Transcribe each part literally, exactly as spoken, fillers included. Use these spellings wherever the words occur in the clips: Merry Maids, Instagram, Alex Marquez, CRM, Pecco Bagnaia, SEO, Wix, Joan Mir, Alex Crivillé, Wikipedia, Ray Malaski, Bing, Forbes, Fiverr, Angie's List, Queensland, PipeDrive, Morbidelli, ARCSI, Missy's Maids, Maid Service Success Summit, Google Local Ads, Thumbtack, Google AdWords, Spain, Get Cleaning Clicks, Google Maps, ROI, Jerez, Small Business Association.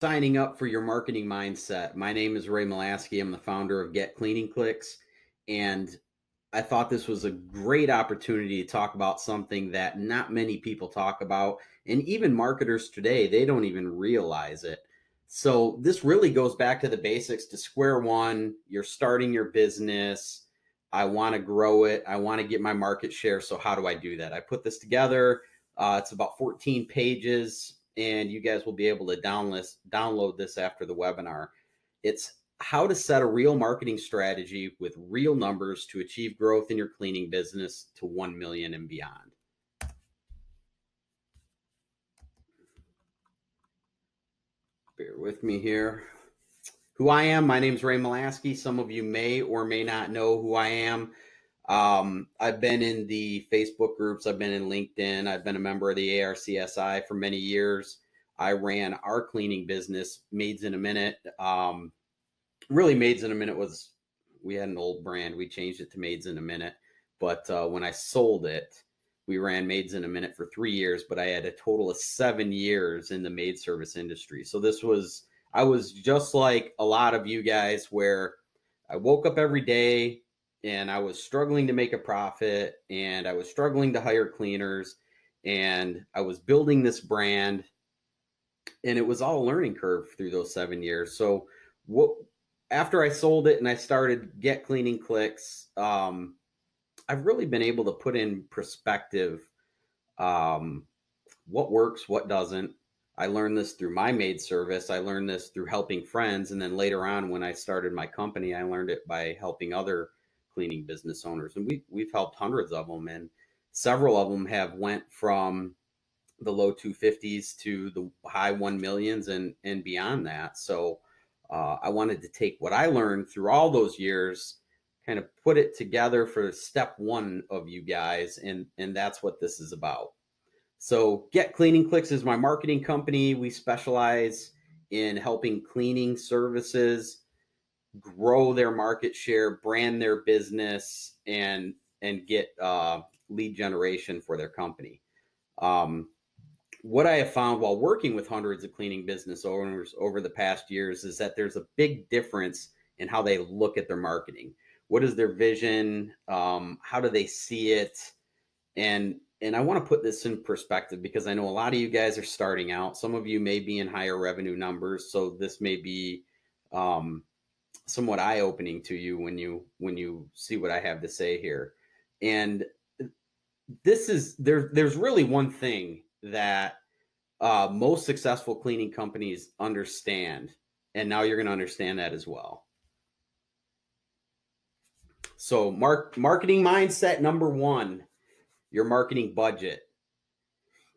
Signing up for your marketing mindset. My name is Ray Malaski. I'm the founder of Get Cleaning Clicks, and I thought this was a great opportunity to talk about something that not many people talk about, and even marketers today, they don't even realize it. So this really goes back to the basics, to square one. You're starting your business. I want to grow it. I want to get my market share. So how do I do that? I put this together. Uh, it's about fourteen pages, and you guys will be able to downlist, download this after the webinar. It's how to set a real marketing strategy with real numbers to achieve growth in your cleaning business to one million and beyond. Bear with me here. Who I am, my name is Ray Malaski. Some of you may or may not know who I am. Um, I've been in the Facebook groups. I've been in LinkedIn. I've been a member of the A R C S I for many years. I ran our cleaning business, Maids in a Minute. Um, Really, Maids in a Minute was, we had an old brand. We changed it to Maids in a Minute. But uh, when I sold it, we ran Maids in a Minute for three years, but I had a total of seven years in the maid service industry. So this was, I was just like a lot of you guys, where I woke up every day and I was struggling to make a profit, and I was struggling to hire cleaners, and I was building this brand, and it was all a learning curve through those seven years. So what... After I sold it and I started Get Cleaning Clicks, um, I've really been able to put in perspective um, what works, what doesn't. I learned this through my maid service. I learned this through helping friends. And then later on, when I started my company, I learned it by helping other cleaning business owners. And we, we've helped hundreds of them. And several of them have went from the low two fifties to the high one millions and, and beyond that. So Uh, I wanted to take what I learned through all those years, kind of put it together for step one of you guys. And, and that's what this is about. So Get Cleaning Clicks is my marketing company. We specialize in helping cleaning services grow their market share, brand their business, and, and get uh, lead generation for their company. Um, What I have found while working with hundreds of cleaning business owners over the past years is that there's a big difference in how they look at their marketing. What is their vision? Um, how do they see it? And, and I want to put this in perspective, because I know a lot of you guys are starting out. Some of you may be in higher revenue numbers, so this may be um, somewhat eye-opening to you when you, when you see what I have to say here. And this is, there, there's really one thing that uh, most successful cleaning companies understand. And now you're going to understand that as well. So mark, marketing mindset number one, your marketing budget.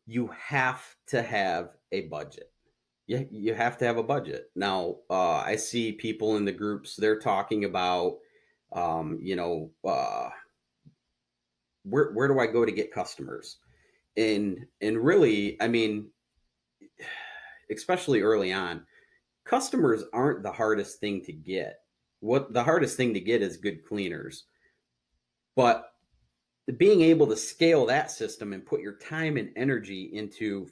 You have to have a budget. You, you have to have a budget. Now, uh, I see people in the groups, they're talking about, um, you know, uh, where, where do I go to get customers? And, and really, I mean, especially early on, customers aren't the hardest thing to get. What the hardest thing to get is good cleaners. But being able to scale that system and put your time and energy into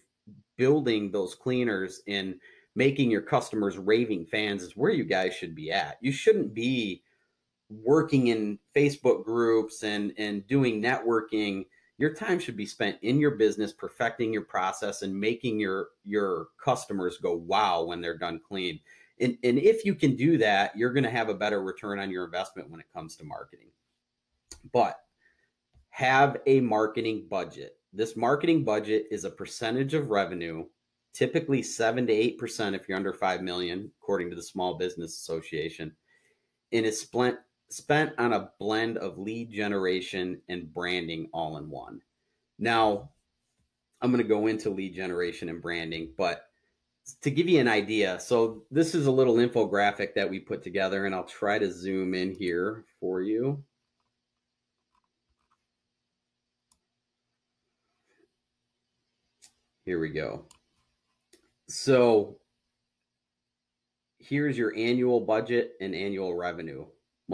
building those cleaners and making your customers raving fans is where you guys should be at. You shouldn't be working in Facebook groups and, and doing networking. Your time should be spent in your business, perfecting your process and making your, your customers go, wow, when they're done clean. And, and if you can do that, you're going to have a better return on your investment when it comes to marketing. But have a marketing budget. This marketing budget is a percentage of revenue, typically seven to eight percent if you're under five million, according to the Small Business Association, and is split spent on a blend of lead generation and branding all in one. Now, I'm going to go into lead generation and branding, but to give you an idea, so this is a little infographic that we put together, and I'll try to zoom in here for you. Here we go. So here's your annual budget and annual revenue.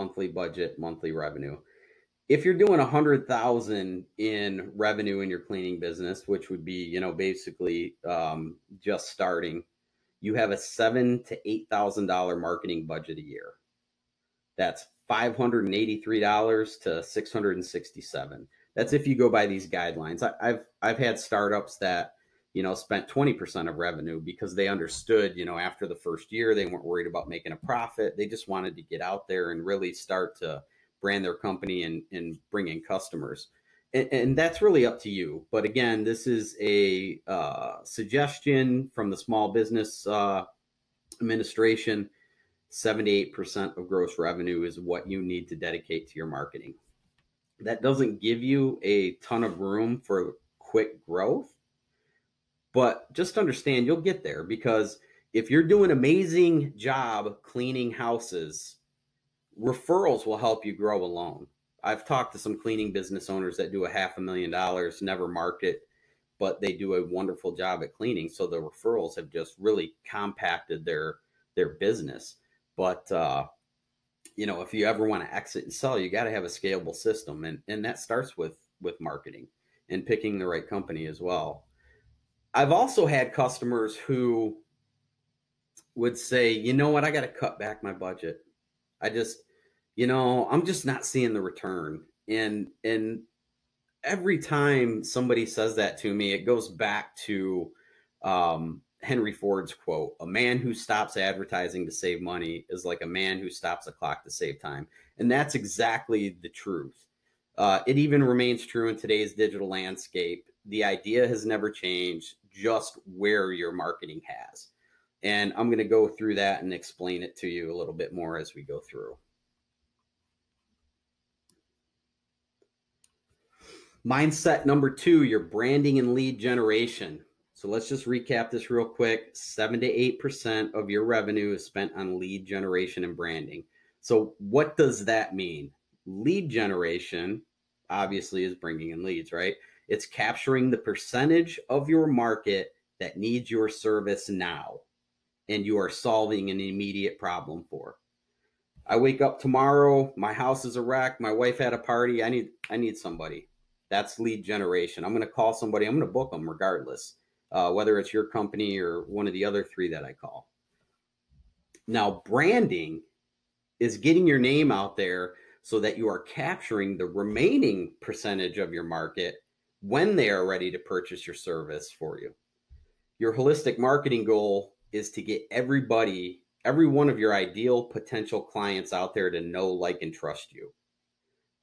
Monthly budget, monthly revenue. If you're doing a hundred thousand in revenue in your cleaning business, which would be, you know, basically um, just starting, you have a seven to eight thousand dollars marketing budget a year. That's five hundred eighty-three dollars to six hundred sixty-seven dollars. That's if you go by these guidelines. I, I've, I've had startups that, you know, spent twenty percent of revenue because they understood, you know, after the first year, they weren't worried about making a profit. They just wanted to get out there and really start to brand their company and, and bring in customers. And, and that's really up to you. But again, this is a uh, suggestion from the Small Business uh, Administration. seventy-eight percent of gross revenue is what you need to dedicate to your marketing. That doesn't give you a ton of room for quick growth, but just understand you'll get there, because if you're doing an amazing job cleaning houses, referrals will help you grow alone. I've talked to some cleaning business owners that do a half a million dollars, never market, but they do a wonderful job at cleaning. So the referrals have just really compacted their, their business. But, uh, you know, if you ever want to exit and sell, you got to have a scalable system. And, and that starts with, with marketing and picking the right company as well. I've also had customers who would say, you know what, I got to cut back my budget. I just, you know, I'm just not seeing the return. And, and every time somebody says that to me, it goes back to, um, Henry Ford's quote, a man who stops advertising to save money is like a man who stops a clock to save time. And that's exactly the truth. Uh, it even remains true in today's digital landscape. The idea has never changed, just where your marketing has. And I'm going to go through that and explain it to you a little bit more as we go through. Mindset number two, your branding and lead generation. So let's just recap this real quick. seven to eight percent of your revenue is spent on lead generation and branding. So what does that mean? Lead generation obviously is bringing in leads, right? It's capturing the percentage of your market that needs your service now, and you are solving an immediate problem for. I wake up tomorrow, my house is a wreck, my wife had a party, I need, I need somebody. That's lead generation. I'm going to call somebody, I'm going to book them regardless. Uh, whether it's your company or one of the other three that I call. Now, branding is getting your name out there so that you are capturing the remaining percentage of your market when they are ready to purchase your service for you. Your holistic marketing goal is to get everybody, every one of your ideal potential clients out there to know, like, and trust you.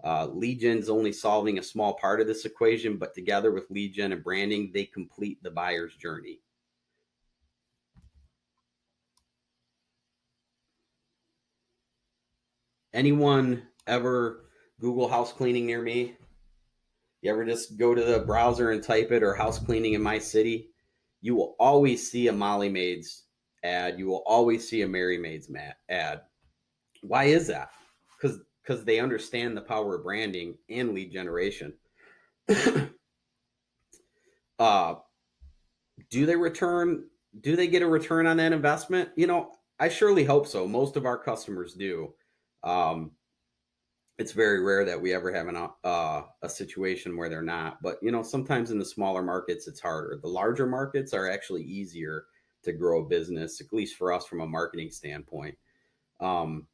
Uh, lead gen's only solving a small part of this equation, but together with lead gen and branding, they complete the buyer's journey. Anyone ever Google house cleaning near me? You ever just go to the browser and type it, or house cleaning in my city? You will always see a Molly Maids ad. You will always see a Merry Maids ad. Why is that? Because because they understand the power of branding and lead generation. uh, do they return? Do they get a return on that investment? You know, I surely hope so. Most of our customers do. Um, it's very rare that we ever have an, uh, a situation where they're not, but you know, sometimes in the smaller markets, it's harder. The larger markets are actually easier to grow a business, at least for us from a marketing standpoint. Um,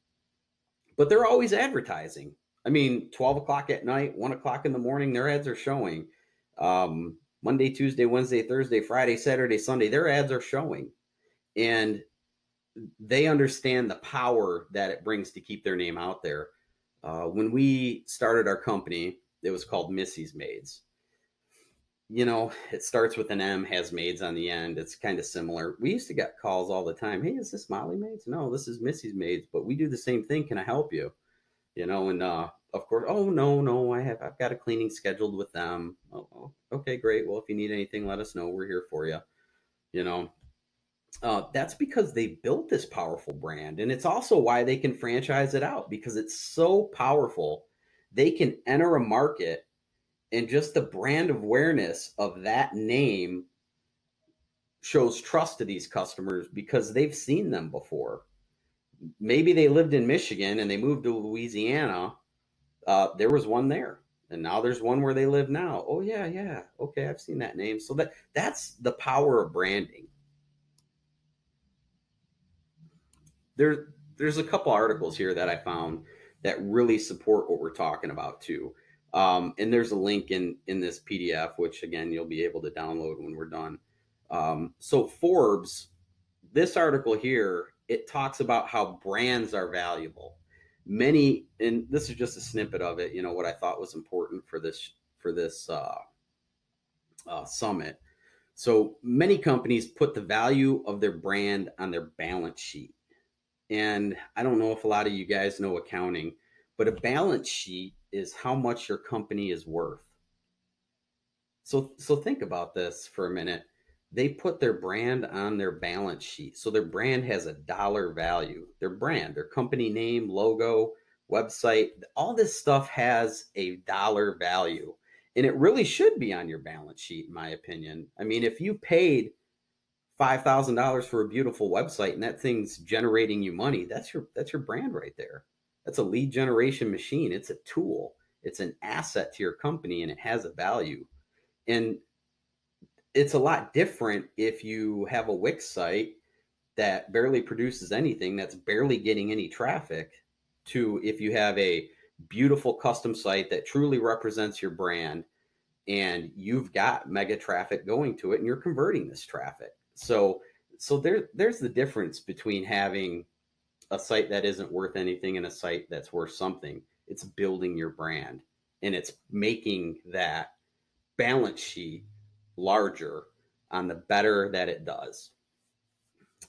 But they're always advertising. I mean, twelve o'clock at night, one o'clock in the morning, their ads are showing. Um, Monday, Tuesday, Wednesday, Thursday, Friday, Saturday, Sunday, their ads are showing. And they understand the power that it brings to keep their name out there. Uh, when we started our company, it was called Missy's Maids. You know, it starts with an M, has maids on the end. It's kind of similar. We used to get calls all the time. Hey, is this Molly Maids? No, this is Missy's Maids, but we do the same thing. Can I help you? You know, and uh, of course, oh, no, no, I have, I've got a cleaning scheduled with them. Oh, okay, great. Well, if you need anything, let us know. We're here for you. You know, uh, that's because they built this powerful brand. And it's also why they can franchise it out, because it's so powerful. They can enter a market, and just the brand awareness of that name shows trust to these customers because they've seen them before. Maybe they lived in Michigan and they moved to Louisiana. Uh, there was one there, and now there's one where they live now. Oh, yeah, yeah. Okay, I've seen that name. So that that's the power of branding. there, there's a couple articles here that I found that really support what we're talking about too. Um, and there's a link in, in this P D F, which again, you'll be able to download when we're done. Um, so Forbes, this article here, it talks about how brands are valuable. Many, and this is just a snippet of it, you know, what I thought was important for this, for this uh, uh, summit. So many companies put the value of their brand on their balance sheet. And I don't know if a lot of you guys know accounting, but a balance sheet is how much your company is worth. So, so think about this for a minute. They put their brand on their balance sheet. So their brand has a dollar value. Their brand, their company name, logo, website, all this stuff has a dollar value. And it really should be on your balance sheet, in my opinion. I mean, if you paid five thousand dollars for a beautiful website and that thing's generating you money, that's your, that's your brand right there. That's a lead generation machine. It's a tool. It's an asset to your company and it has a value. And it's a lot different if you have a Wix site that barely produces anything, that's barely getting any traffic, to if you have a beautiful custom site that truly represents your brand and you've got mega traffic going to it and you're converting this traffic. So, so there, there's the difference between having a site that isn't worth anything and a site that's worth something. It's building your brand and it's making that balance sheet larger on the better that it does.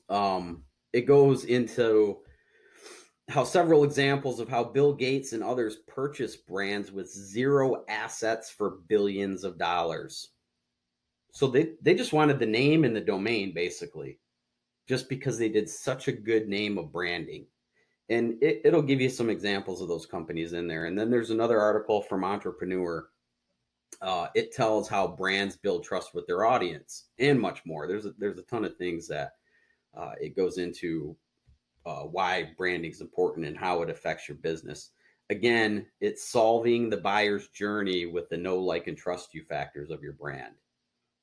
Um, it goes into how several examples of how Bill Gates and others purchase brands with zero assets for billions of dollars. So they, they just wanted the name and the domain basically, just because they did such a good name of branding. And it, it'll give you some examples of those companies in there. And then there's another article from Entrepreneur. Uh, it tells how brands build trust with their audience and much more. There's a, there's a ton of things that uh, it goes into, uh, why branding is important and how it affects your business. Again, it's solving the buyer's journey with the know, like, and trust you factors of your brand.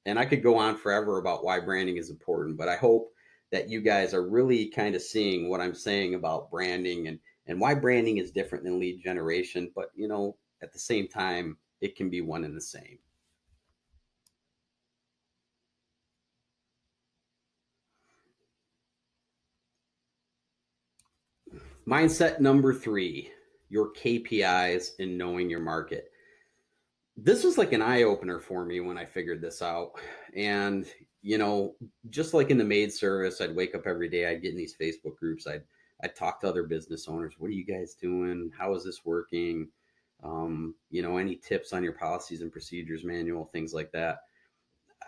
And I could go on forever about why branding is important, but I hope that you guys are really kind of seeing what I'm saying about branding and, and why branding is different than lead generation. But, you know, at the same time, it can be one and the same. Mindset number three, your K P Is and knowing your market. This was like an eye opener for me when I figured this out. And, you know, just like in the maid service, I'd wake up every day, I'd get in these Facebook groups, I'd, I'd talk to other business owners. What are you guys doing? How is this working? Um, you know, any tips on your policies and procedures manual, things like that.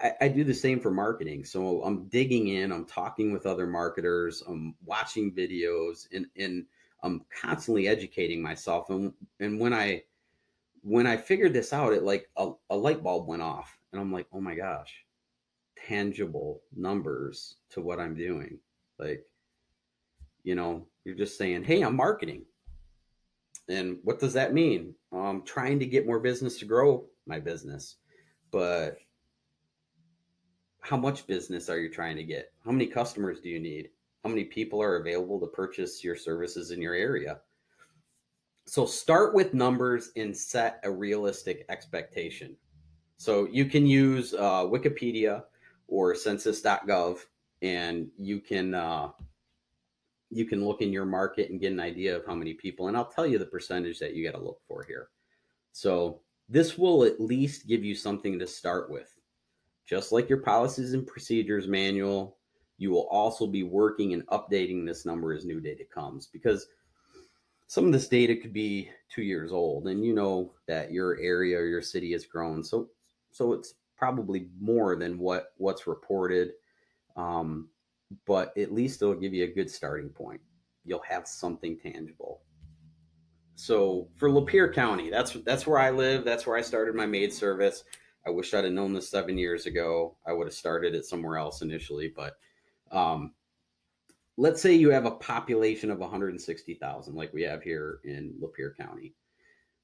I, I do the same for marketing. So I'm digging in, I'm talking with other marketers, I'm watching videos, and, and I'm constantly educating myself. And, and when I, when I figured this out, it like a, a light bulb went off and I'm like, oh my gosh, tangible numbers to what I'm doing. Like, you know, you're just saying, hey, I'm marketing. And what does that mean? I'm trying to get more business to grow my business, but how much business are you trying to get? How many customers do you need? How many people are available to purchase your services in your area? So start with numbers and set a realistic expectation. So you can use uh, Wikipedia or census dot gov, and you can, uh, you can look in your market and get an idea of how many people, and I'll tell you the percentage that you got to look for here. So this will at least give you something to start with. Just like your policies and procedures manual, you will also be working and updating this number as new data comes, because some of this data could be two years old and you know that your area or your city has grown. So, so it's probably more than what what's reported. Um, but at least it'll give you a good starting point. You'll have something tangible. So for Lapeer County, that's, that's where I live. That's where I started my maid service. I wish I'd have known this seven years ago. I would have started it somewhere else initially, but um, let's say you have a population of one hundred sixty thousand, like we have here in Lapeer County.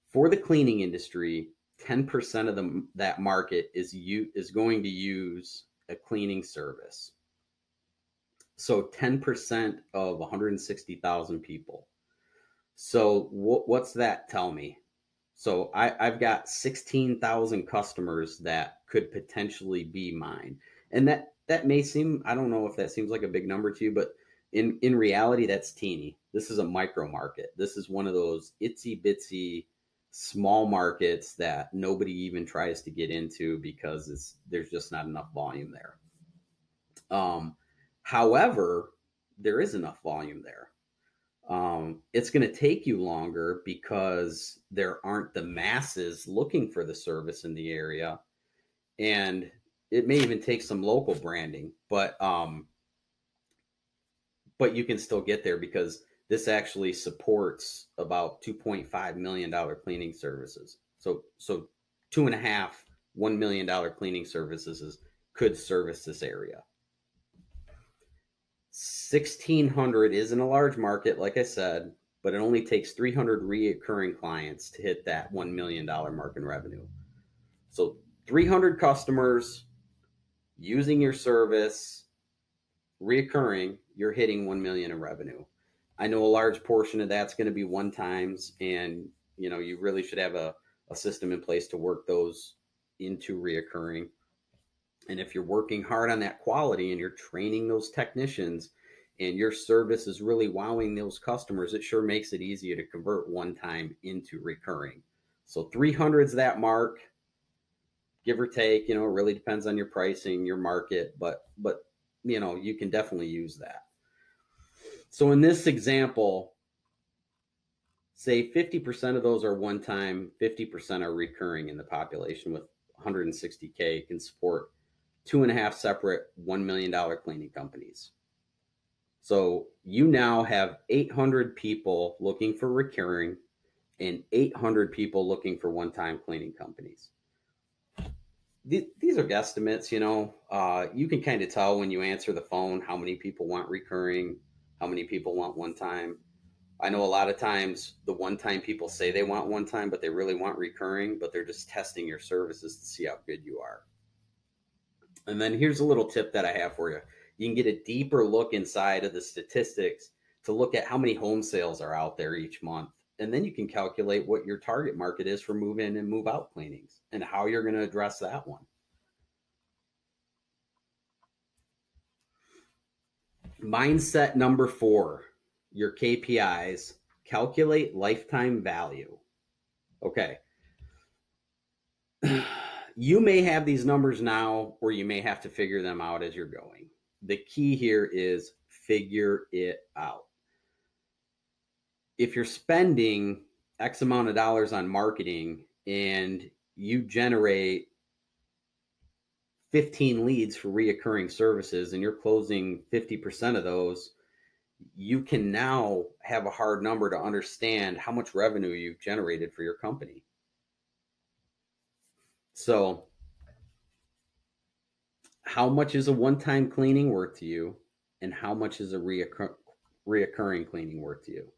For the cleaning industry, ten percent of the, that market is, you, is going to use a cleaning service. So ten percent of one hundred sixty thousand people. So wh what's that tell me? So I, I've got sixteen thousand customers that could potentially be mine. And that, that may seem, I don't know if that seems like a big number to you, but in, in reality, that's teeny. This is a micro market. This is one of those itsy bitsy small markets that nobody even tries to get into because it's, there's just not enough volume there. Um, however, there is enough volume there. Um, it's going to take you longer because there aren't the masses looking for the service in the area. And it may even take some local branding, but, um, but you can still get there because this actually supports about two point five million dollars cleaning services. So, so two and a half, one million dollars cleaning services is, could service this area. sixteen hundred isn't a large market, like I said, but it only takes three hundred reoccurring clients to hit that one million dollars mark in revenue. So three hundred customers using your service, reoccurring, you're hitting one million dollars in revenue. I know a large portion of that's going to be one times, and you know, you really should have a, a system in place to work those into reoccurring. And if you're working hard on that quality and you're training those technicians and your service is really wowing those customers, it sure makes it easier to convert one time into recurring. So three hundred's that mark, give or take, you know, it really depends on your pricing, your market, but, but, you know, you can definitely use that. So in this example, say fifty percent of those are one time, fifty percent are recurring in the population with one hundred sixty K can support two and a half separate one million dollars cleaning companies. So you now have eight hundred people looking for recurring and eight hundred people looking for one-time cleaning companies. Th these are guesstimates, you know, uh, you can kind of tell when you answer the phone, how many people want recurring, how many people want one-time. I know a lot of times the one-time people say they want one-time, but they really want recurring, but they're just testing your services to see how good you are. And then here's a little tip that I have for you. You can get a deeper look inside of the statistics to look at how many home sales are out there each month. And then you can calculate what your target market is for move in and move out cleanings and how you're going to address that one. Mindset number four, your K P Is, calculate lifetime value. Okay. You may have these numbers now, or you may have to figure them out as you're going. The key here is figure it out. If you're spending X amount of dollars on marketing and you generate fifteen leads for reoccurring services and you're closing fifty percent of those, you can now have a hard number to understand how much revenue you've generated for your company. So how much is a one-time cleaning worth to you and how much is a reoccur reoccurring cleaning worth to you?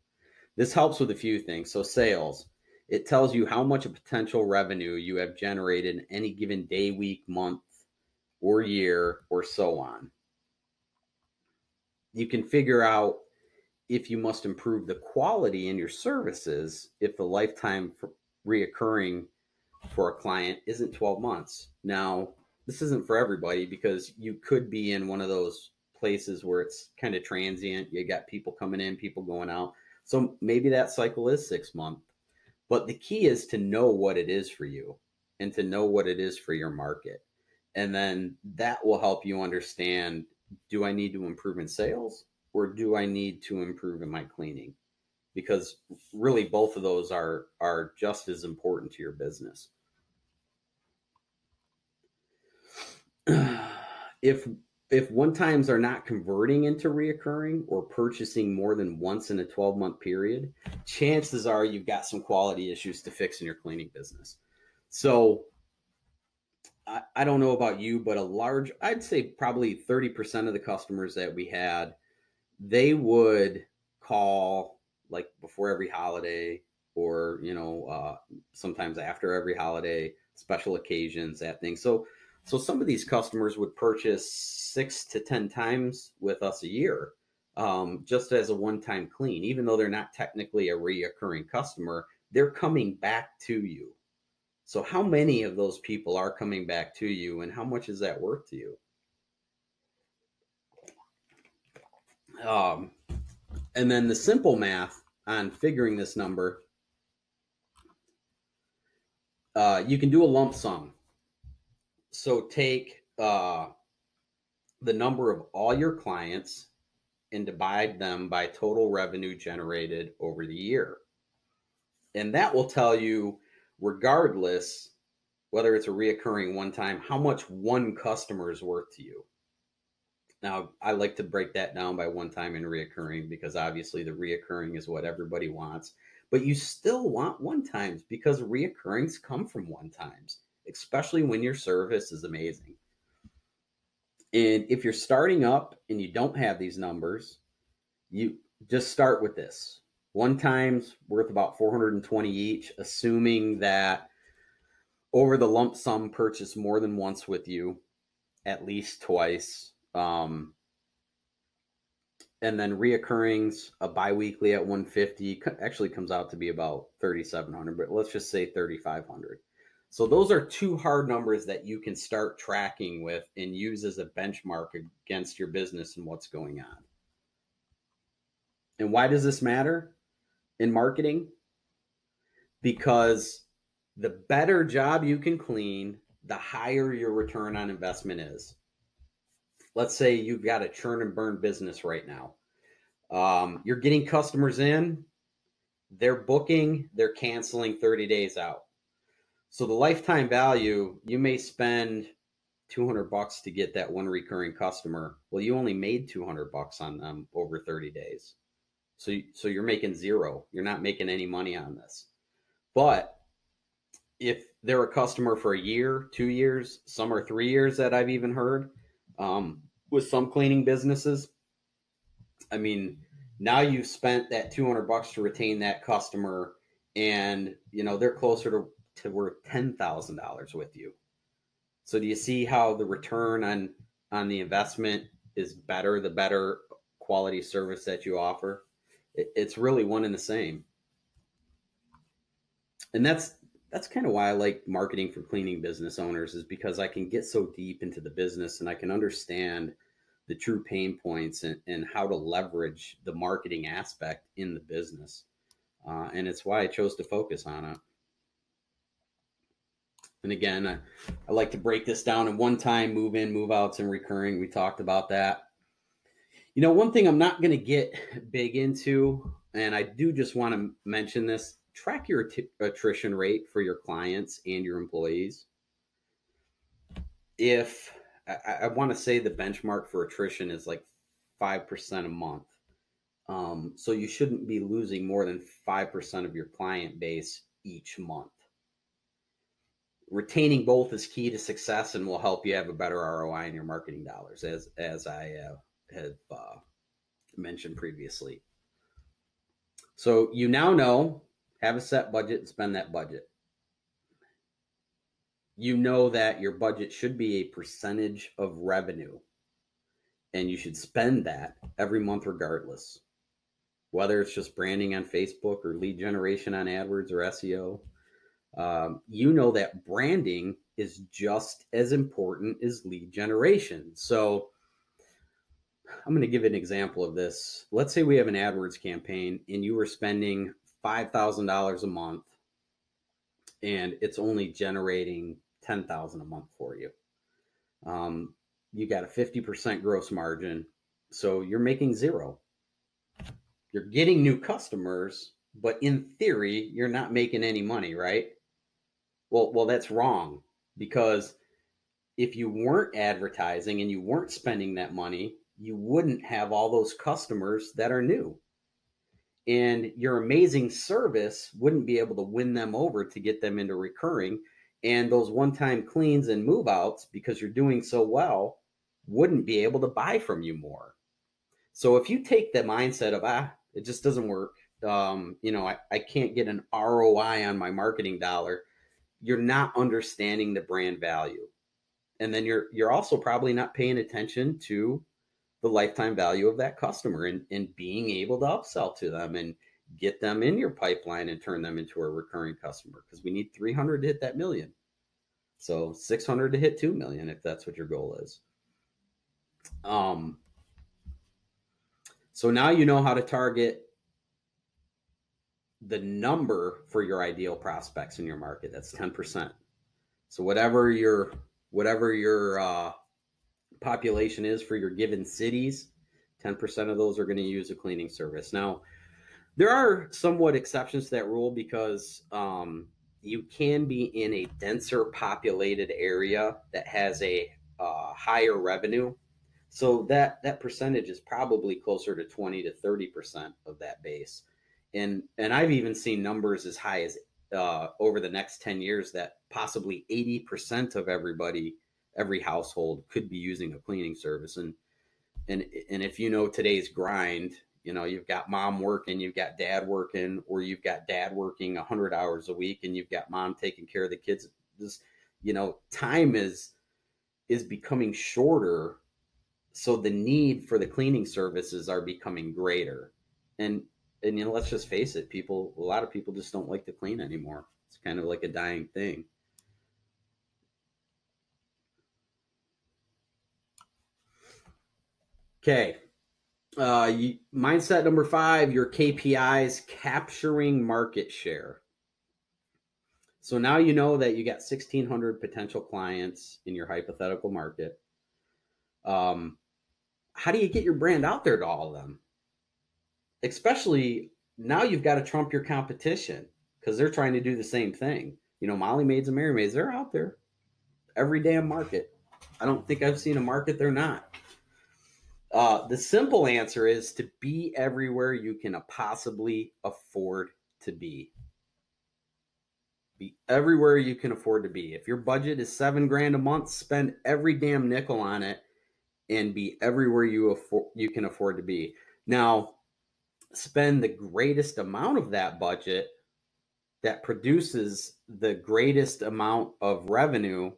This helps with a few things. So sales, it tells you how much of potential revenue you have generated in any given day, week, month, or year, or so on. You can figure out if you must improve the quality in your services if the lifetime for reoccurring for a client isn't twelve months. Now, this isn't for everybody because you could be in one of those places where it's kind of transient. You got people coming in, people going out. So maybe that cycle is six months, but the key is to know what it is for you and to know what it is for your market. And then that will help you understand, do I need to improve in sales or do I need to improve in my cleaning? Because really both of those are, are just as important to your business. If, if one-times are not converting into reoccurring or purchasing more than once in a twelve-month period, chances are you've got some quality issues to fix in your cleaning business. So I, I don't know about you, but a large, I'd say probably thirty percent of the customers that we had, they would call like before every holiday or, you know, uh, sometimes after every holiday, special occasions, that thing. So So some of these customers would purchase six to ten times with us a year, um, just as a one-time clean. Even though they're not technically a reoccurring customer, they're coming back to you. So how many of those people are coming back to you, and how much is that worth to you? Um, and then the simple math on figuring this number, uh, you can do a lump sum. So take uh, the number of all your clients and divide them by total revenue generated over the year. And that will tell you, regardless whether it's a reoccurring one time, how much one customer is worth to you. Now, I like to break that down by one time and reoccurring, because obviously the reoccurring is what everybody wants, but you still want one times, because reoccurrings come from one times, especially when your service is amazing. And if you're starting up and you don't have these numbers, you just start with this. One time's worth about four hundred twenty each, assuming that over the lump sum purchase more than once with you, at least twice. Um, and then reoccurrings, a biweekly at one fifty actually comes out to be about thirty-seven hundred, but let's just say thirty-five hundred. So those are two hard numbers that you can start tracking with and use as a benchmark against your business and what's going on. And why does this matter in marketing? Because the better job you can clean, the higher your return on investment is. Let's say you've got a churn and burn business right now. Um, you're getting customers in, they're booking, they're canceling thirty days out. So the lifetime value, you may spend two hundred bucks to get that one recurring customer. Well, you only made two hundred bucks on them over thirty days. So, so you're making zero. You're not making any money on this. But if they're a customer for a year, two years, some are three years that I've even heard um, with some cleaning businesses, I mean, now you've spent that two hundred bucks to retain that customer, and you know they're closer to, to worth ten thousand dollars with you. So do you see how the return on, on the investment is better, the better quality service that you offer? It's really one and the same. And that's that's kind of why I like marketing for cleaning business owners, is because I can get so deep into the business and I can understand the true pain points and, and how to leverage the marketing aspect in the business. Uh, and it's why I chose to focus on it. And again, I, I like to break this down in one time, move in, move outs, and recurring. We talked about that. You know, one thing I'm not going to get big into, and I do just want to mention this, track your attrition rate for your clients and your employees. If I, I want to say the benchmark for attrition is like five percent a month. Um, so you shouldn't be losing more than five percent of your client base each month. Retaining both is key to success and will help you have a better R O I in your marketing dollars, as, as I have. have uh, mentioned previously. So you now know, have a set budget and spend that budget. You know that your budget should be a percentage of revenue, and you should spend that every month regardless, whether it's just branding on Facebook or lead generation on AdWords or S E O. Um, you know that branding is just as important as lead generation. So I'm going to give an example of this. Let's say we have an AdWords campaign and you were spending five thousand dollars a month and it's only generating ten thousand dollars a month for you. Um, you got a fifty percent gross margin, so you're making zero. You're getting new customers, but in theory, you're not making any money, right? Well, well, that's wrong, because if you weren't advertising and you weren't spending that money, you wouldn't have all those customers that are new, and your amazing service wouldn't be able to win them over to get them into recurring. And those one-time cleans and move outs, because you're doing so well, wouldn't be able to buy from you more. So if you take the mindset of, ah, it just doesn't work. Um, you know, I, I can't get an R O I on my marketing dollar. You're not understanding the brand value. And then you're you're also probably not paying attention to the lifetime value of that customer and, and being able to upsell to them and get them in your pipeline and turn them into a recurring customer, because we need three hundred to hit that million. So six hundred to hit two million, if that's what your goal is. Um, so now you know how to target the number for your ideal prospects in your market. That's ten percent. So whatever your, whatever your uh, population is for your given cities, ten percent of those are going to use a cleaning service. Now, there are somewhat exceptions to that rule, because um, you can be in a denser populated area that has a uh, higher revenue. So that, that percentage is probably closer to twenty to thirty percent of that base. And, and I've even seen numbers as high as uh, over the next ten years that possibly eighty percent of everybody, every household could be using a cleaning service. And, and, and if you know today's grind, you know, you've got mom working, you've got dad working, or you've got dad working a hundred hours a week and you've got mom taking care of the kids. Just, you know, time is is becoming shorter. So the need for the cleaning services are becoming greater. And, and you know, let's just face it, people, a lot of people just don't like to clean anymore. It's kind of like a dying thing. Okay. Uh, you, mindset number five, your K P Is, capturing market share. So now you know that you got sixteen hundred potential clients in your hypothetical market. Um, how do you get your brand out there to all of them? Especially now you've got to trump your competition, because they're trying to do the same thing. You know, Molly Maids and Merry Maids, they're out there. Every damn market. I don't think I've seen a market they're not. Uh, the simple answer is to be everywhere you can possibly afford to be. Be everywhere you can afford to be. If your budget is seven grand a month, spend every damn nickel on it and be everywhere you afford, you can afford to be. Now, spend the greatest amount of that budget that produces the greatest amount of revenue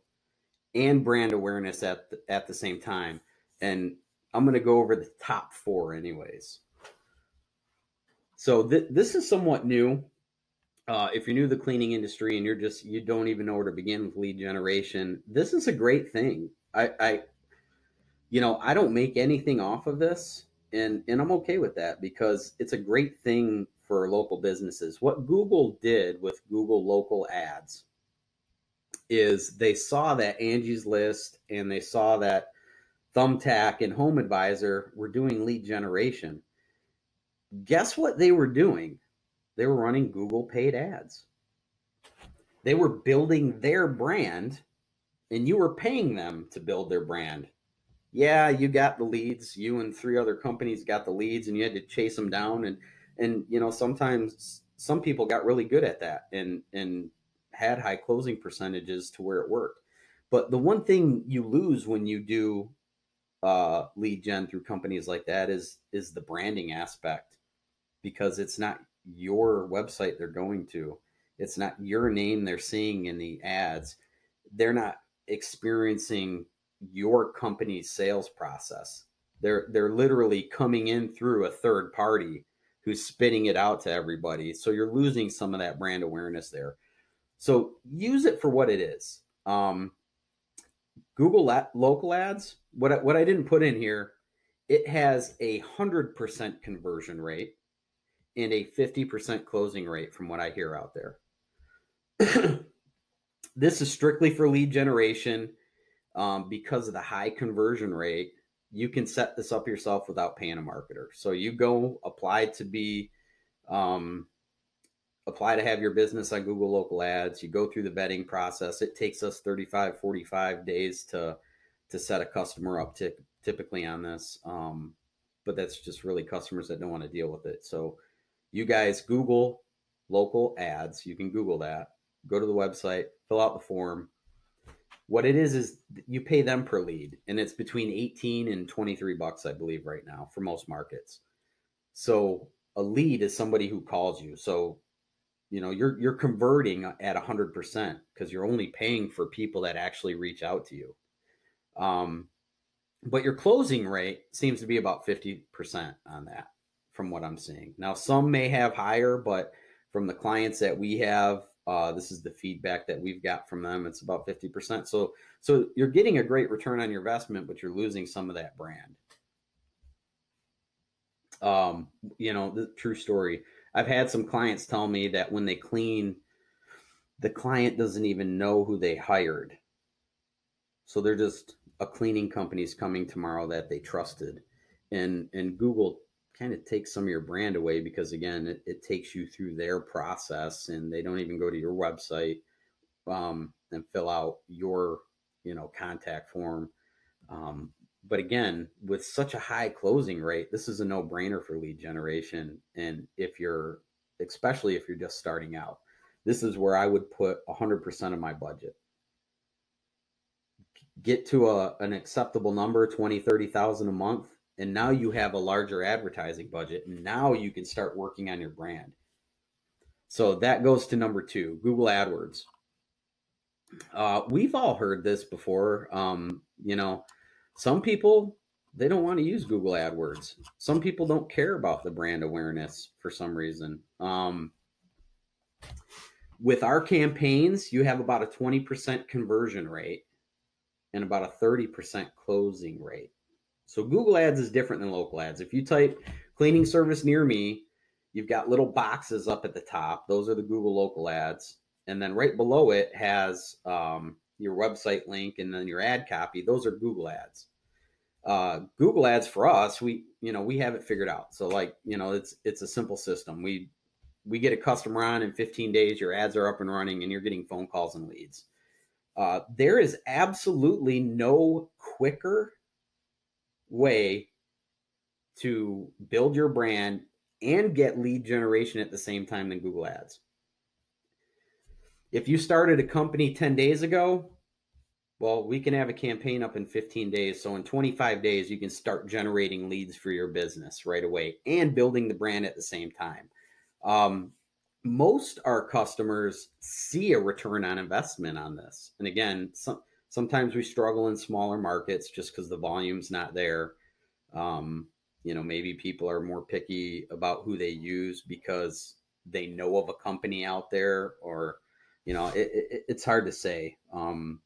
and brand awareness at the, at the same time. And I'm going to go over the top four anyways. So th this is somewhat new. Uh, if you're new to the cleaning industry and you're just, you don't even know where to begin with lead generation, this is a great thing. I, I, you know, I don't make anything off of this, and, and I'm okay with that, because it's a great thing for local businesses. What Google did with Google Local Ads is they saw that Angie's List and they saw that Thumbtack and Home Advisor were doing lead generation. Guess what they were doing? They were running Google paid ads. They were building their brand, and you were paying them to build their brand. Yeah, you got the leads. You and three other companies got the leads, and you had to chase them down. And, and you know, sometimes some people got really good at that and, and had high closing percentages to where it worked. But the one thing you lose when you do uh, lead gen through companies like that is, is the branding aspect, because it's not your website they're going to. It's not your name they're seeing in the ads. They're not experiencing your company's sales process. They're, they're literally coming in through a third party who's spitting it out to everybody. So you're losing some of that brand awareness there. So use it for what it is. Um, Google at local ads, what, what I didn't put in here, it has a one hundred percent conversion rate and a fifty percent closing rate from what I hear out there. This is strictly for lead generation. Um, because of the high conversion rate, you can set this up yourself without paying a marketer. So you go apply to be, um, apply to have your business on Google Local Ads. You go through the vetting process. It takes us thirty-five, forty-five days to, to set a customer up to, typically on this. Um, but that's just really customers that don't want to deal with it. So you guys Google Local Ads. You can Google that, go to the website, fill out the form. What it is, is you pay them per lead, and it's between eighteen and twenty-three bucks, I believe, right now for most markets. So a lead is somebody who calls you. So, you know, you're, you're converting at a hundred percent because you're only paying for people that actually reach out to you. Um, but your closing rate seems to be about fifty percent on that from what I'm seeing. Now, some may have higher, but from the clients that we have, uh, this is the feedback that we've got from them. It's about fifty percent. So, so you're getting a great return on your investment, but you're losing some of that brand. Um, you know, the true story. I've had some clients tell me that when they clean, the client doesn't even know who they hired. So they're just a cleaning company's coming tomorrow that they trusted, and, and Google kind of takes some of your brand away because again, it, it takes you through their process and they don't even go to your website, um, and fill out your, you know, contact form. Um, But again, with such a high closing rate, this is a no-brainer for lead generation. And if you're, especially if you're just starting out, this is where I would put one hundred percent of my budget. Get to a, an acceptable number, twenty, thirty thousand a month, and now you have a larger advertising budget. And now you can start working on your brand. So that goes to number two, Google AdWords. Uh, we've all heard this before, um, you know. Some people, they don't want to use Google AdWords. Some people don't care about the brand awareness for some reason. Um, with our campaigns, you have about a twenty percent conversion rate and about a thirty percent closing rate. So Google Ads is different than local ads. If you type cleaning service near me, you've got little boxes up at the top. Those are the Google Local Ads. And then right below it has um, your website link and then your ad copy. Those are Google Ads. Uh, Google Ads for us, we, you know, we have it figured out. So like, you know, it's, it's a simple system. We, we get a customer on in fifteen days, your ads are up and running and you're getting phone calls and leads. Uh, there is absolutely no quicker way to build your brand and get lead generation at the same time than Google Ads. If you started a company ten days ago, well, we can have a campaign up in fifteen days. So in twenty-five days, you can start generating leads for your business right away and building the brand at the same time. Um, most our customers see a return on investment on this. And again, some, sometimes we struggle in smaller markets just because the volume's not there. Um, you know, maybe people are more picky about who they use because they know of a company out there, or you know, it, it, it's hard to say, um,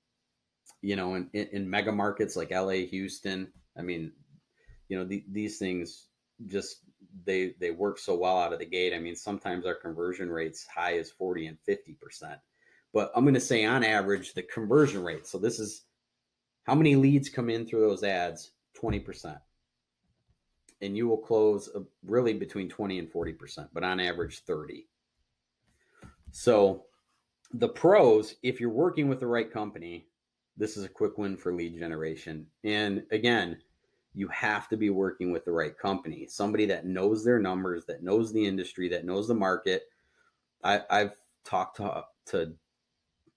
you know, in, in, in mega markets like L A, Houston, I mean, you know, the, these things just, they, they work so well out of the gate. I mean, sometimes our conversion rates high as forty and fifty percent, but I'm going to say on average, the conversion rate. So this is how many leads come in through those ads, twenty percent. And you will close a, really between twenty and forty percent, but on average thirty. So the pros, if you're working with the right company, this is a quick win for lead generation. And again, you have to be working with the right company, somebody that knows their numbers, that knows the industry, that knows the market. I, I've talked to, to,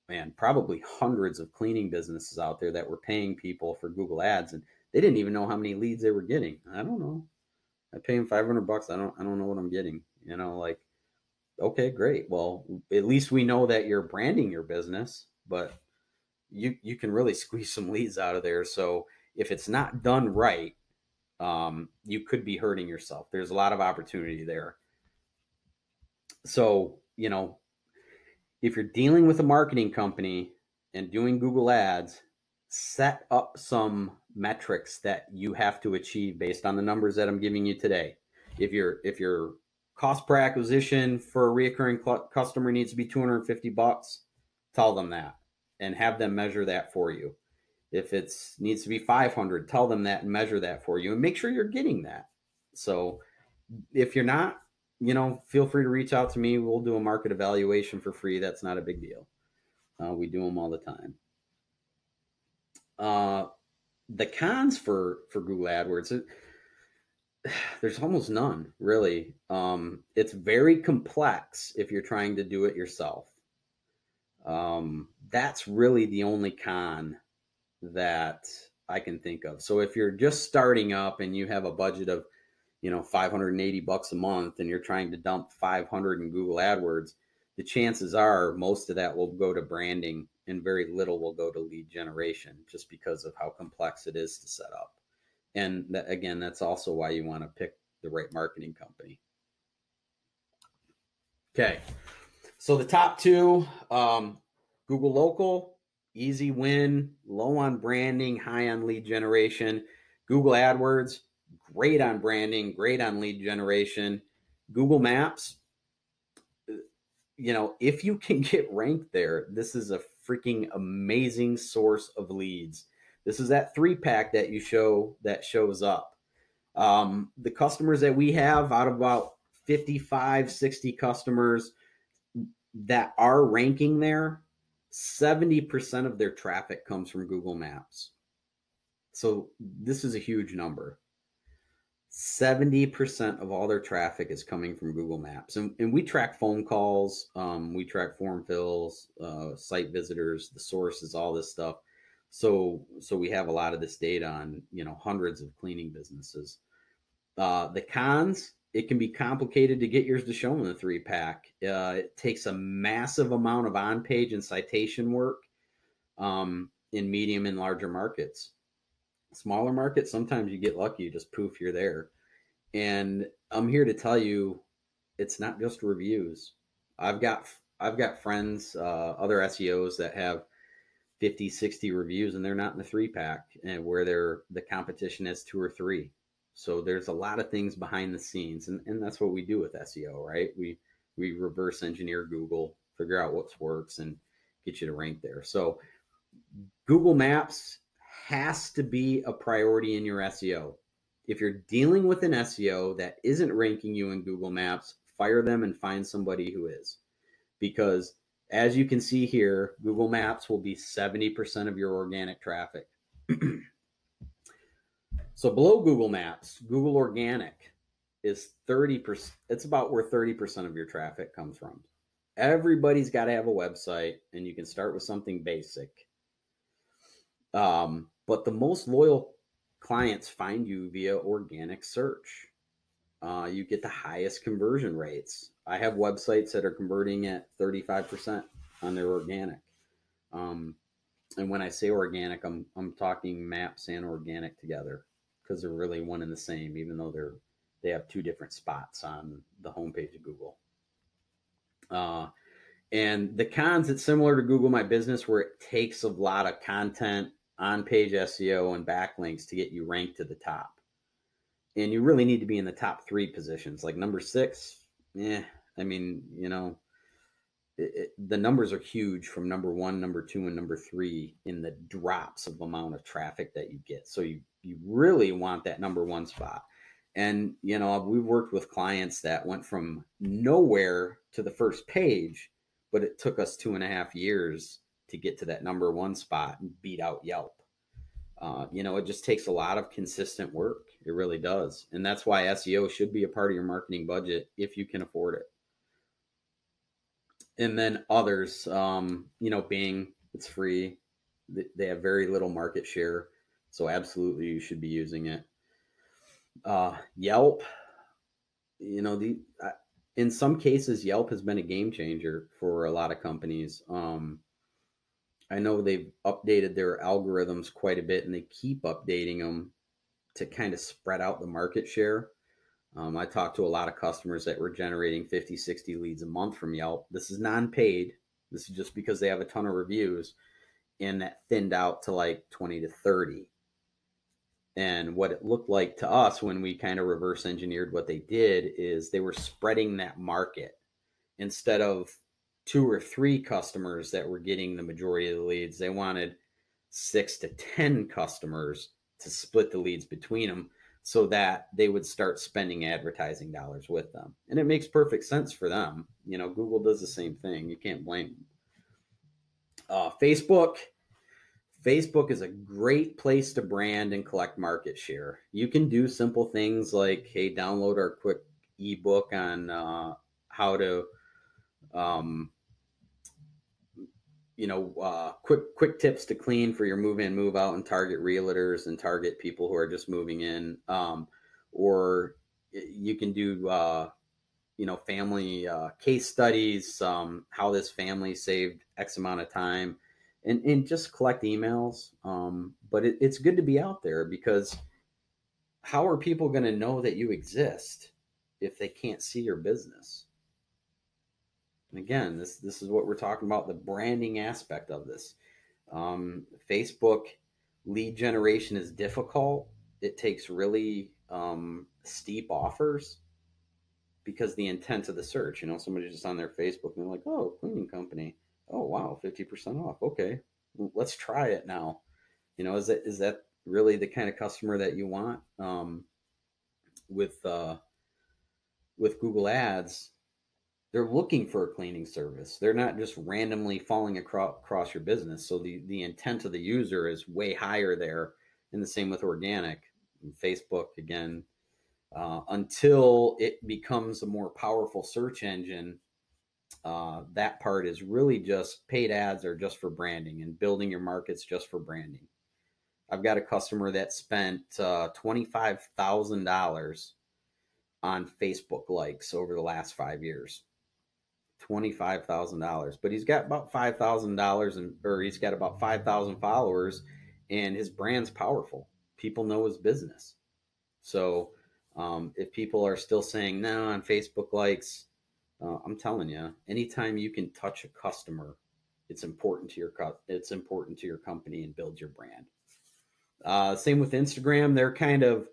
man, probably hundreds of cleaning businesses out there that were paying people for Google Ads, and they didn't even know how many leads they were getting. I don't know. I pay them five hundred bucks. I don't, I don't know what I'm getting, you know, like, okay, great. Well, at least we know that you're branding your business, but you, you can really squeeze some leads out of there. So if it's not done right, um, you could be hurting yourself. There's a lot of opportunity there. So, you know, if you're dealing with a marketing company and doing Google Ads, set up some metrics that you have to achieve based on the numbers that I'm giving you today. If you're, if you're, cost per acquisition for a recurring customer needs to be two hundred fifty bucks. Tell them that and have them measure that for you. If it needs to be five hundred, tell them that and measure that for you and make sure you're getting that. So if you're not, you know, feel free to reach out to me. We'll do a market evaluation for free. That's not a big deal. Uh, we do them all the time. Uh, the cons for, for Google AdWords, it, there's almost none, really. Um, it's very complex if you're trying to do it yourself. Um, that's really the only con that I can think of. So if you're just starting up and you have a budget of, you know, five hundred eighty bucks a month and you're trying to dump five hundred in Google AdWords, the chances are most of that will go to branding and very little will go to lead generation just because of how complex it is to set up. And that, again, that's also why you want to pick the right marketing company. Okay, so the top two, um, Google Local, easy win, low on branding, high on lead generation. Google AdWords, great on branding, great on lead generation. Google Maps, you know, if you can get ranked there, this is a freaking amazing source of leads. This is that three pack that you show that shows up. Um, the customers that we have out of about fifty-five, sixty customers that are ranking there, seventy percent of their traffic comes from Google Maps. So this is a huge number. seventy percent of all their traffic is coming from Google Maps. And, and we track phone calls. Um, we track form fills, uh, site visitors, the sources, all this stuff. So, so we have a lot of this data on, you know, hundreds of cleaning businesses. Uh, the cons, it can be complicated to get yours to show in the three pack. Uh, it takes a massive amount of on-page and citation work um, in medium and larger markets. Smaller markets, sometimes you get lucky, you just poof, you're there. And I'm here to tell you, it's not just reviews. I've got I've got friends, uh, other S E Os that have fifty, sixty reviews, and they're not in the three pack, and where they're the competition has two or three. So there's a lot of things behind the scenes, and, and that's what we do with S E O, right? We we reverse engineer Google, figure out what works, and get you to rank there. So Google Maps has to be a priority in your S E O. If you're dealing with an S E O that isn't ranking you in Google Maps, fire them and find somebody who is. Because as you can see here, Google Maps will be seventy percent of your organic traffic. So below Google Maps, Google Organic is thirty percent. It's about where thirty percent of your traffic comes from. Everybody's got to have a website, and you can start with something basic. Um, but the most loyal clients find you via organic search. Uh, you get the highest conversion rates. I have websites that are converting at thirty-five percent on their organic. Um, and when I say organic, I'm, I'm talking maps and organic together, because they're really one and the same, even though they're, they have two different spots on the homepage of Google. Uh, and the cons, it's similar to Google My Business, where it takes a lot of content, on-page S E O and backlinks to get you ranked to the top. And you really need to be in the top three positions. Like number six, yeah, I mean, you know, it, it, the numbers are huge from number one, number two, and number three in the drops of amount of traffic that you get. So you, you really want that number one spot. And, you know, we've worked with clients that went from nowhere to the first page, but it took us two and a half years to get to that number one spot and beat out Yelp. Uh, you know, it just takes a lot of consistent work. It really does. And that's why S E O should be a part of your marketing budget if you can afford it. And then others, um, you know, Bing, it's free. They have very little market share. So absolutely you should be using it. Uh, Yelp, you know, the uh, in some cases, Yelp has been a game changer for a lot of companies. Um, I know they've updated their algorithms quite a bit, and they keep updating them to kind of spread out the market share. Um, I talked to a lot of customers that were generating fifty, sixty leads a month from Yelp. This is non-paid. This is just because they have a ton of reviews, and that thinned out to like twenty to thirty. And what it looked like to us when we kind of reverse engineered what they did is they were spreading that market instead of two or three customers that were getting the majority of the leads. They wanted six to ten customers to split the leads between them so that they would start spending advertising dollars with them. And it makes perfect sense for them. You know, Google does the same thing. You can't blame them. Uh, Facebook. Facebook is a great place to brand and collect market share. You can do simple things like, hey, download our quick ebook on uh, how to, um, you know, uh, quick, quick tips to clean for your move in, move out, and target realtors and target people who are just moving in. Um, or you can do, uh, you know, family, uh, case studies, um, how this family saved X amount of time and, and just collect emails. Um, but it, it's good to be out there, because how are people going to know that you exist if they can't see your business? And again, this, this is what we're talking about, the branding aspect of this. Um, Facebook lead generation is difficult. It takes really um, steep offers, because the intent of the search, you know, somebody's just on their Facebook and they're like, oh, cleaning company. Oh, wow, fifty percent off. Okay, well, let's try it now. You know, is that, is that really the kind of customer that you want? Um, with, uh, with Google Ads, they're looking for a cleaning service. They're not just randomly falling across, across your business. So the, the intent of the user is way higher there. And the same with organic and Facebook again. Uh, until it becomes a more powerful search engine, uh, that part is really just paid ads are just for branding, and building your markets just for branding. I've got a customer that spent uh, twenty-five thousand dollars on Facebook likes over the last five years. twenty-five thousand dollars, but he's got about five thousand dollars, and or he's got about five thousand followers, and his brand's powerful. People know his business, so. Um, if people are still saying no on Facebook likes, uh, I'm telling you, anytime you can touch a customer, it's important to your co- it's important to your company and build your brand. Uh, same with Instagram. They're kind of,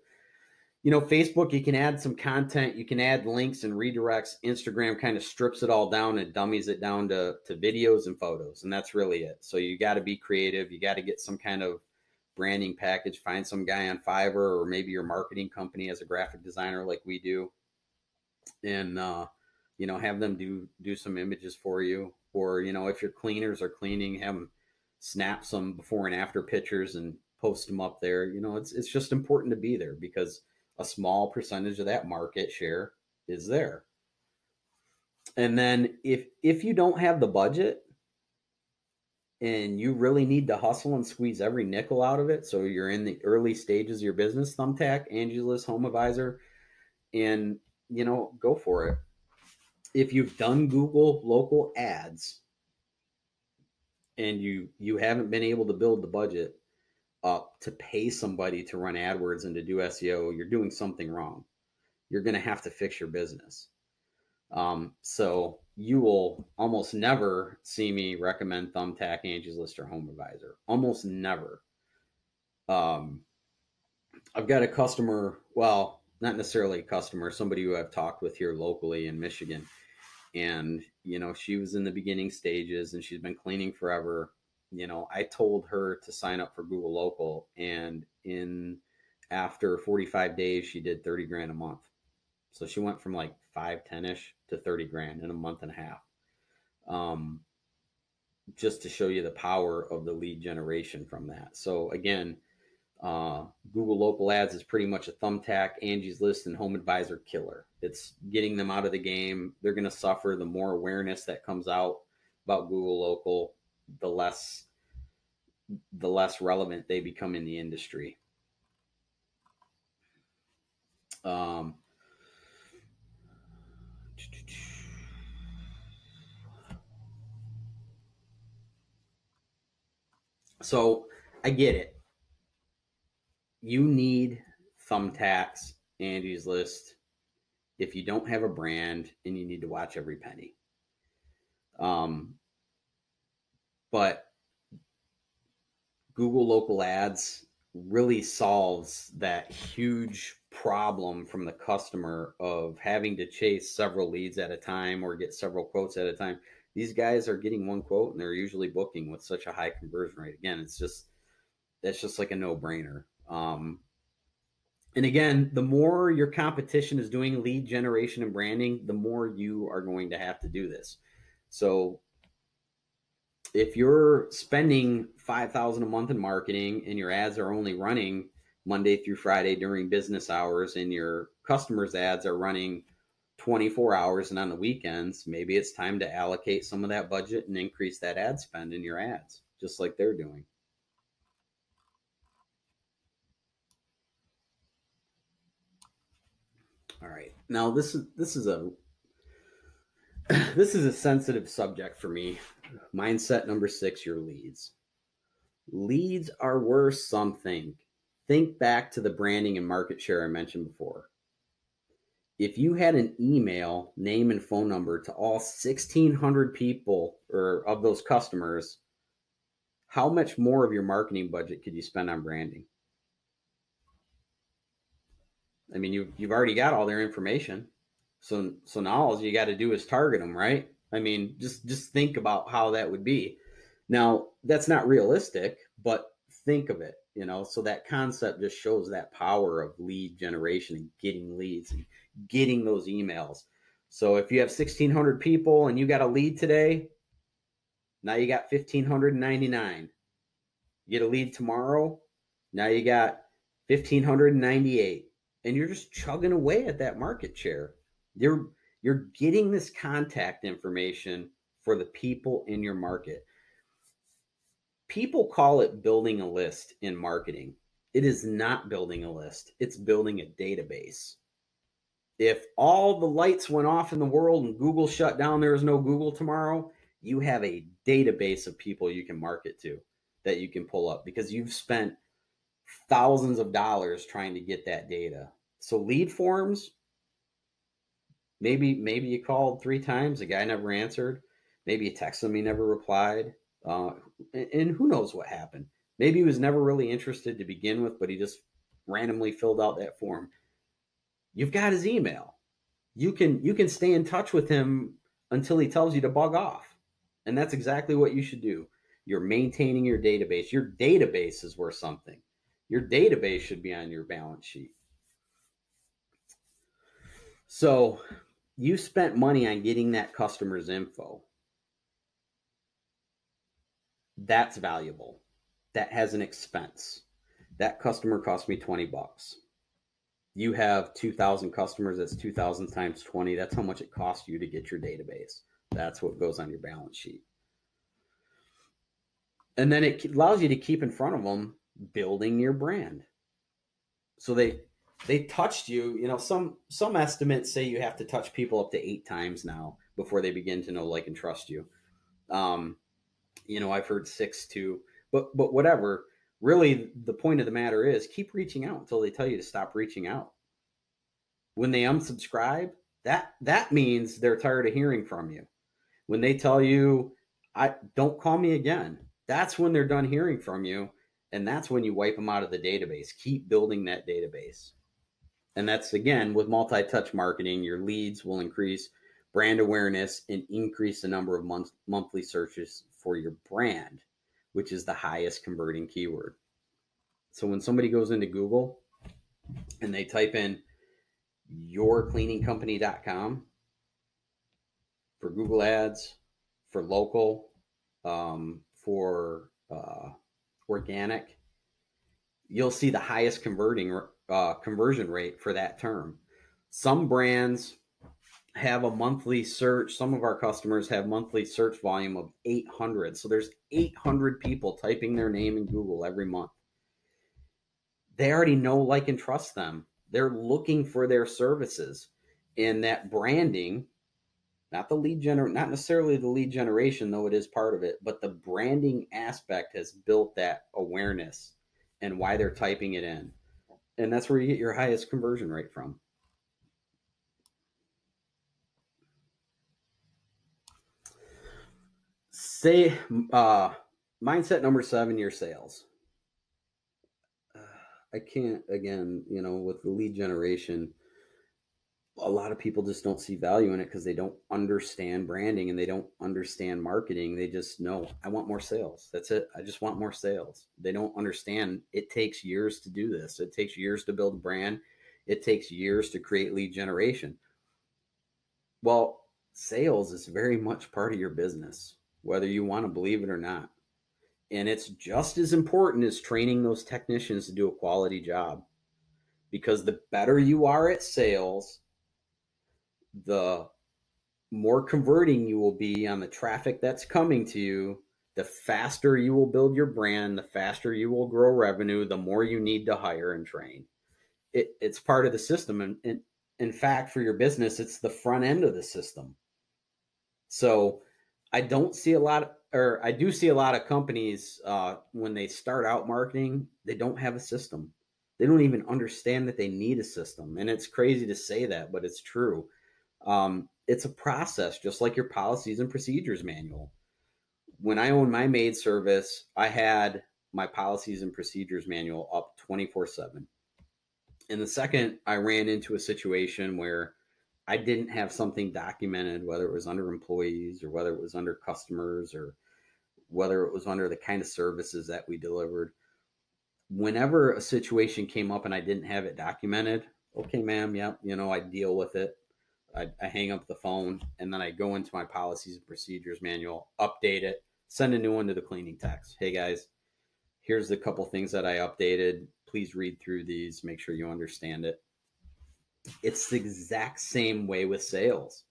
you know, Facebook, you can add some content, you can add links and redirects. Instagram kind of strips it all down and dummies it down to, to videos and photos. And that's really it. So you got to be creative. You got to get some kind of branding package, find some guy on Fiverr, or maybe your marketing company as a graphic designer like we do. And, uh, you know, have them do, do some images for you, or, you know, if your cleaners are cleaning, have them snap some before and after pictures and post them up there. You know, it's, it's just important to be there, because a small percentage of that market share is there. And then if, if you don't have the budget, and you really need to hustle and squeeze every nickel out of it, so you're in the early stages of your business, Thumbtack, Angie's List, Home Advisor, and, you know, go for it. If you've done Google Local Ads and you, you haven't been able to build the budget up to pay somebody to run AdWords and to do S E O, you're doing something wrong. You're going to have to fix your business. Um, so you will almost never see me recommend Thumbtack, Angie's List, or Home Advisor. Almost never. Um, I've got a customer, well, not necessarily a customer, somebody who I've talked with here locally in Michigan. And, you know, she was in the beginning stages and she's been cleaning forever. You know, I told her to sign up for Google Local, and in after forty-five days, she did thirty grand a month. So she went from like five, ten-ish to thirty grand in a month and a half. Um, just to show you the power of the lead generation from that. So again, uh, Google Local Ads is pretty much a Thumbtack, Angie's List, and Home Advisor killer. It's getting them out of the game. They're going to suffer. The more awareness that comes out about Google Local, the less, the less relevant they become in the industry. Um, So I get it. You need Thumbtacks, Angie's List, if you don't have a brand, and you need to watch every penny. Um, but Google Local Ads really solves that huge problem from the customer of having to chase several leads at a time or get several quotes at a time. These guys are getting one quote and they're usually booking with such a high conversion rate. Again, it's just, that's just like a no brainer. Um, and again, the more your competition is doing lead generation and branding, the more you are going to have to do this. So if you're spending five thousand dollars a month in marketing and your ads are only running Monday through Friday during business hours, and your customers' ads are running twenty-four hours and on the weekends, maybe it's time to allocate some of that budget and increase that ad spend in your ads, just like they're doing. All right. Now this is, this is a, this is a sensitive subject for me. Mindset number six, your leads. Leads are worth something. Think back to the branding and market share I mentioned before. If you had an email, name, and phone number to all sixteen hundred people or of those customers, how much more of your marketing budget could you spend on branding? I mean, you, you've already got all their information. So, so now all you got to do is target them, right? I mean, just, just think about how that would be. Now, that's not realistic, but think of it, you know? So that concept just shows that power of lead generation and getting leads and getting those emails. So if you have sixteen hundred people and you got a lead today, now you got one thousand five hundred ninety-nine. You get a lead tomorrow, now you got one thousand five hundred ninety-eight. And you're just chugging away at that market share. You're, you're getting this contact information for the people in your market. People call it building a list in marketing. It is not building a list. It's building a database. If all the lights went off in the world and Google shut down, there is no Google tomorrow, you have a database of people you can market to that you can pull up because you've spent thousands of dollars trying to get that data. So lead forms, maybe, maybe you called three times, the guy never answered. Maybe you texted him, he never replied. Uh, and who knows what happened? Maybe he was never really interested to begin with, but he just randomly filled out that form. You've got his email. You can, you can stay in touch with him until he tells you to bug off. And that's exactly what you should do. You're maintaining your database. Your database is worth something. Your database should be on your balance sheet. So you spent money on getting that customer's info. That's valuable. That has an expense. That customer cost me twenty bucks. You have two thousand customers. That's two thousand times twenty. That's how much it costs you to get your database. That's what goes on your balance sheet. And then it allows you to keep in front of them, building your brand. So they, they touched you, you know, some, some estimates say you have to touch people up to eight times now before they begin to know, like, and trust you. Um, You know, I've heard six too, but, but whatever, really the point of the matter is keep reaching out until they tell you to stop reaching out. When they unsubscribe, that, that means they're tired of hearing from you. When they tell you, I don't call me again, that's when they're done hearing from you. And that's when you wipe them out of the database. Keep building that database. And that's, again, with multi-touch marketing, your leads will increase brand awareness and increase the number of month, monthly searches for your brand, which is the highest converting keyword. So when somebody goes into Google and they type in your cleaning company dot com for Google Ads, for local, um, for uh, organic, you'll see the highest converting uh, conversion rate for that term. Some brands have a monthly search. Some of our customers have monthly search volume of eight hundred. So there's eight hundred people typing their name in Google every month. They already know, like, and trust them. They're looking for their services, and that branding, not the lead gener, not necessarily the lead generation, though it is part of it, but the branding aspect has built that awareness and why they're typing it in. And that's where you get your highest conversion rate from. Say, uh, mindset number seven, your sales. Uh, I can't, again, you know, with the lead generation, a lot of people just don't see value in it because they don't understand branding and they don't understand marketing. They just know, I want more sales. That's it. I just want more sales. They don't understand it takes years to do this. It takes years to build a brand. It takes years to create lead generation. Well, sales is very much part of your business, whether you want to believe it or not. And it's just as important as training those technicians to do a quality job, because the better you are at sales, the more converting you will be on the traffic that's coming to you, the faster you will build your brand, the faster you will grow revenue, the more you need to hire and train. It, it's part of the system. And, and in fact, for your business, it's the front end of the system. So I don't see a lot or I do see a lot of companies uh, when they start out marketing, they don't have a system. They don't even understand that they need a system. And it's crazy to say that, but it's true. Um, it's a process, just like your policies and procedures manual. When I owned my maid service, I had my policies and procedures manual up twenty-four seven. And the second I ran into a situation where I didn't have something documented, whether it was under employees or whether it was under customers or whether it was under the kind of services that we delivered, whenever a situation came up and I didn't have it documented, okay, ma'am, yep, yeah, you know, I deal with it. I, I hang up the phone and then I go into my policies and procedures manual, update it, send a new one to the cleaning techs. Hey guys, here's the couple things that I updated. Please read through these, make sure you understand it. It's the exact same way with sales.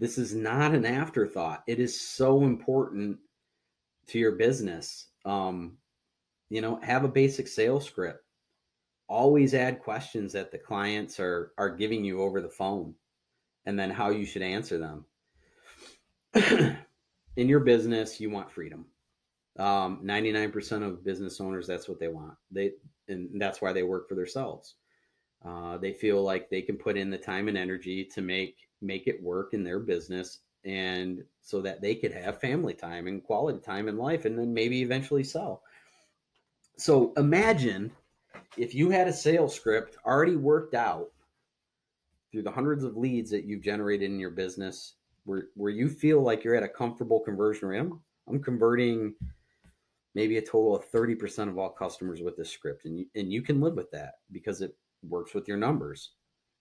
This is not an afterthought. It is so important to your business. Um, you know, have a basic sales script. Always add questions that the clients are, are giving you over the phone and then how you should answer them. In your business, you want freedom. Um, ninety-nine percent of business owners, that's what they want. They, and that's why they work for themselves. Uh, they feel like they can put in the time and energy to make, make it work in their business, and so that they could have family time and quality time in life, and then maybe eventually sell. So imagine if you had a sales script already worked out through the hundreds of leads that you've generated in your business, where, where you feel like you're at a comfortable conversion rate. I'm, I'm converting maybe a total of thirty percent of all customers with this script. And you, and you can live with that because it works with your numbers.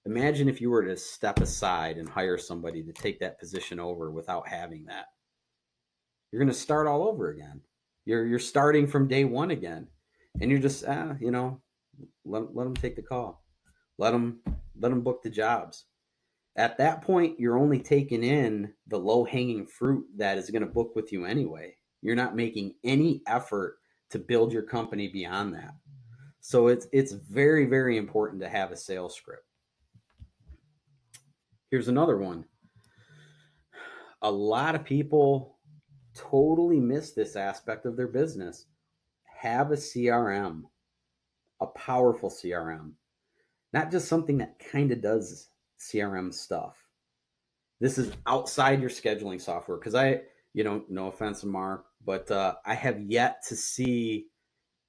Imagine if you were to step aside and hire somebody to take that position over without having that. You're going to start all over again. You're, you're starting from day one again, and you're just, ah, you know, let, let them take the call. Let them, let them book the jobs. At that point, you're only taking in the low hanging fruit that is going to book with you anyway. You're not making any effort to build your company beyond that. So it's, it's very, very important to have a sales script. Here's another one. A lot of people totally miss this aspect of their business. Have a C R M, a powerful C R M, not just something that kind of does C R M stuff. This is outside your scheduling software. Cause I, you know, no offense, Amar, but uh, I have yet to see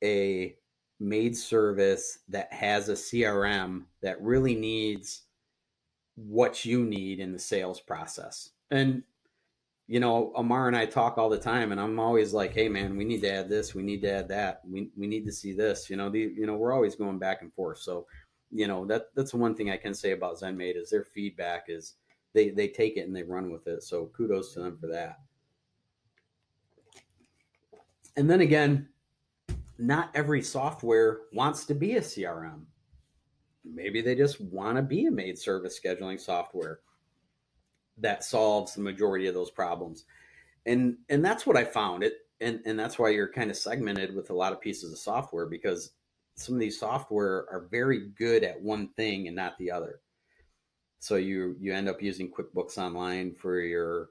a maid service that has a C R M that really needs what you need in the sales process. And, you know, Amar and I talk all the time, and I'm always like, hey man, we need to add this. We need to add that. We, we need to see this, you know, the, you know, we're always going back and forth. So, you know, that that's one thing I can say about ZenMaid is their feedback is they, they take it and they run with it. So kudos to them for that. And then again, not every software wants to be a C R M. Maybe they just want to be a maid service scheduling software that solves the majority of those problems. And, and that's what I found it. And, and that's why you're kind of segmented with a lot of pieces of software, because some of these software are very good at one thing and not the other. So you, you end up using QuickBooks Online for your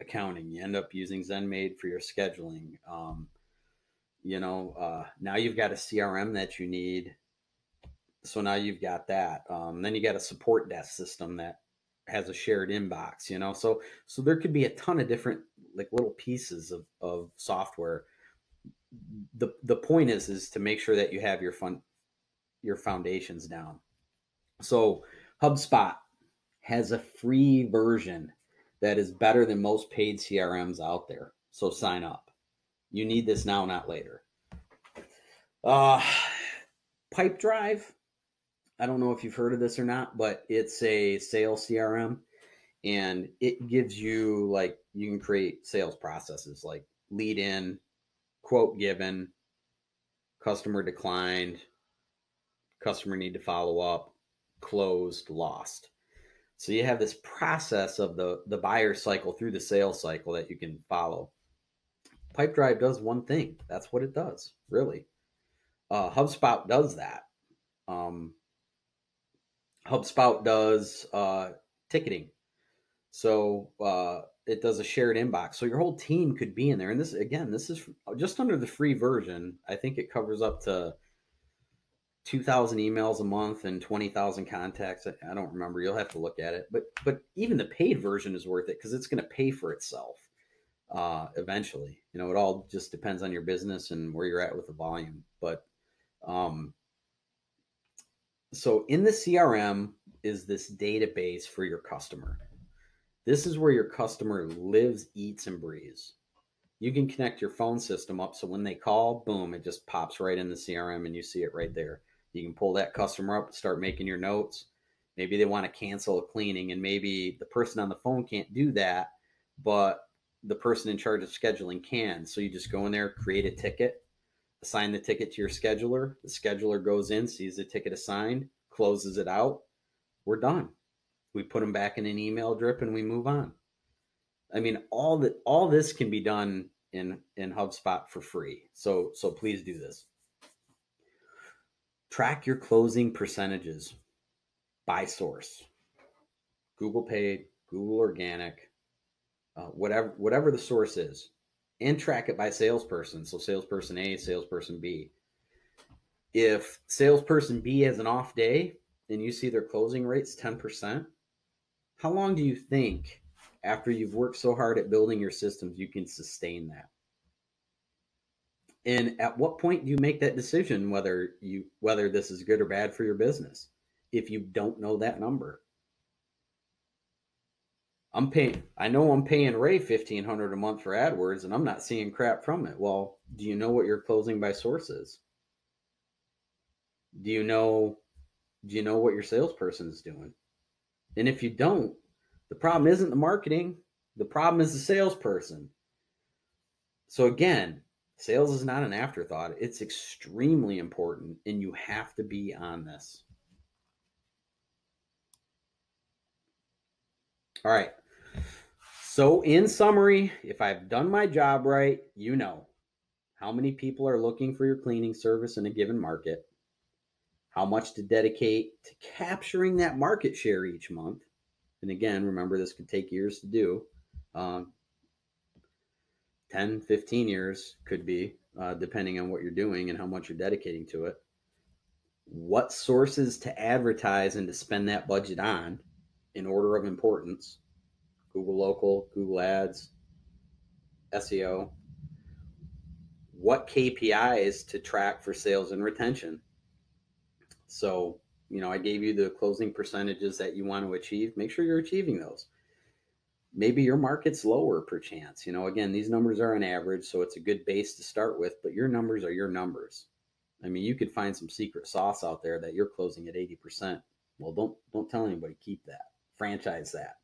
accounting. You end up using ZenMaid for your scheduling. Um, You know, uh, now you've got a C R M that you need. So now you've got that. Um, then you got a support desk system that has a shared inbox, you know, so, so there could be a ton of different like little pieces of, of software. The, the point is, is to make sure that you have your fun, your foundations down. So HubSpot has a free version that is better than most paid C R Ms out there. So sign up. You need this now, not later. Uh, PipeDrive. I don't know if you've heard of this or not, but it's a sales C R M, and it gives you like, you can create sales processes like lead in, quote given, customer declined, customer need to follow up, closed, lost. So you have this process of the, the buyer cycle through the sales cycle that you can follow. PipeDrive does one thing. That's what it does, really. Uh, HubSpot does that. Um, HubSpot does uh, ticketing. So uh, it does a shared inbox. So your whole team could be in there. And this, again, this is just under the free version. I think it covers up to two thousand emails a month and twenty thousand contacts. I don't remember. You'll have to look at it. But but even the paid version is worth it because it's going to pay for itself uh, eventually. You know, it all just depends on your business and where you're at with the volume. But um, so in the C R M is this database for your customer. This is where your customer lives, eats, and breathes. You can connect your phone system up so when they call, boom, it just pops right in the C R M and you see it right there. You can pull that customer up and start making your notes. Maybe they want to cancel a cleaning and maybe the person on the phone can't do that, but the person in charge of scheduling can. So you just go in there, create a ticket, assign the ticket to your scheduler. The scheduler goes in, sees the ticket assigned, closes it out. We're done. We put them back in an email drip and we move on. I mean, all that, all this can be done in, in HubSpot for free. So, so please do this. Track your closing percentages by source, Google paid, Google organic, uh, whatever, whatever the source is, and track it by salesperson. So salesperson A, salesperson B. If salesperson B has an off day and you see their closing rates, ten percent, how long do you think after you've worked so hard at building your systems you can sustain that? And at what point do you make that decision whether you whether this is good or bad for your business if you don't know that number? I'm paying I know I'm paying Ray fifteen hundred dollars a month for AdWords and I'm not seeing crap from it. Well, do you know what your closing by source is? Do you know do you know what your salesperson is doing? And if you don't, the problem isn't the marketing. The problem is the salesperson. So again, sales is not an afterthought. It's extremely important, and you have to be on this. All right. So in summary, if I've done my job right, you know how many people are looking for your cleaning service in a given market, how much to dedicate to capturing that market share each month. And again, remember, this could take years to do. Um, ten, fifteen years could be, uh, depending on what you're doing and how much you're dedicating to it. What sources to advertise and to spend that budget on in order of importance. Google Local, Google Ads, S E O. What K P Is to track for sales and retention. So, you know, I gave you the closing percentages that you want to achieve. Make sure you're achieving those. Maybe your market's lower perchance. You know, again, these numbers are on average, so it's a good base to start with, but your numbers are your numbers. I mean, you could find some secret sauce out there that you're closing at eighty percent. Well, don't, don't tell anybody. Keep that. Franchise that.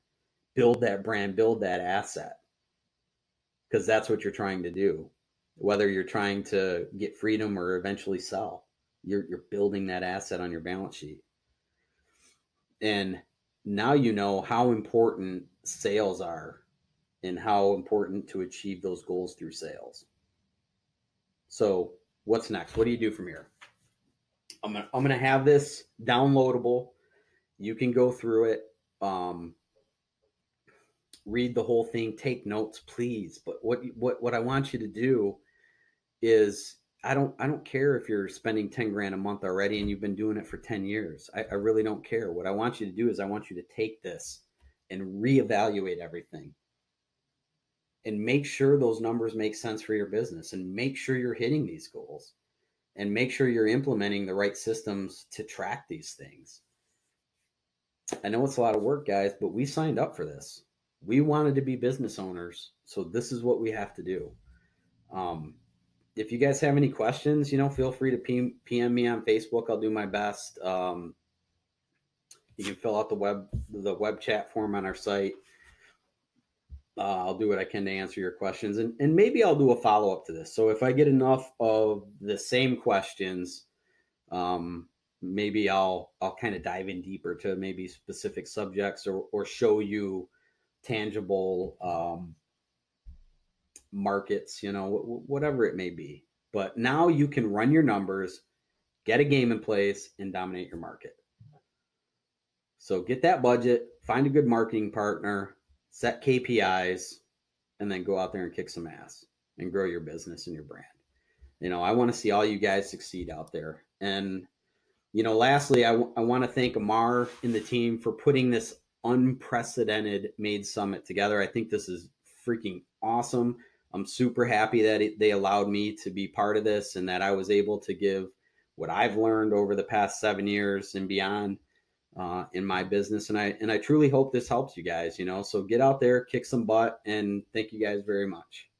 Build that brand. Build that asset. Because that's what you're trying to do. Whether you're trying to get freedom or eventually sell. You're, you're building that asset on your balance sheet. And now you know how important sales are and how important to achieve those goals through sales. So what's next? What do you do from here? I'm gonna, I'm gonna have this downloadable. You can go through it, um, read the whole thing, take notes, please. But what, what, what I want you to do is, I don't, I don't care if you're spending ten grand a month already and you've been doing it for ten years. I, I really don't care. What I want you to do is I want you to take this and reevaluate everything and make sure those numbers make sense for your business and make sure you're hitting these goals and make sure you're implementing the right systems to track these things. I know it's a lot of work, guys, but we signed up for this. We wanted to be business owners. So this is what we have to do. Um, If you guys have any questions, you know, feel free to P M me on Facebook. I'll do my best. Um, you can fill out the web, the web chat form on our site. Uh, I'll do what I can to answer your questions, and, and maybe I'll do a follow-up to this. So if I get enough of the same questions, um, maybe I'll, I'll kind of dive in deeper to maybe specific subjects or, or show you tangible, um, markets, you know, whatever it may be. But now you can run your numbers, get a game in place, and dominate your market. So get that budget, find a good marketing partner, set K P Is, and then go out there and kick some ass and grow your business and your brand. You know, I want to see all you guys succeed out there. And, you know, lastly, I, I want to thank Amar and the team for putting this unprecedented Maid Summit together. I think this is freaking awesome. I'm super happy that it, they allowed me to be part of this and that I was able to give what I've learned over the past seven years and beyond uh, in my business. And I, and I truly hope this helps you guys, you know, so get out there, kick some butt, and thank you guys very much.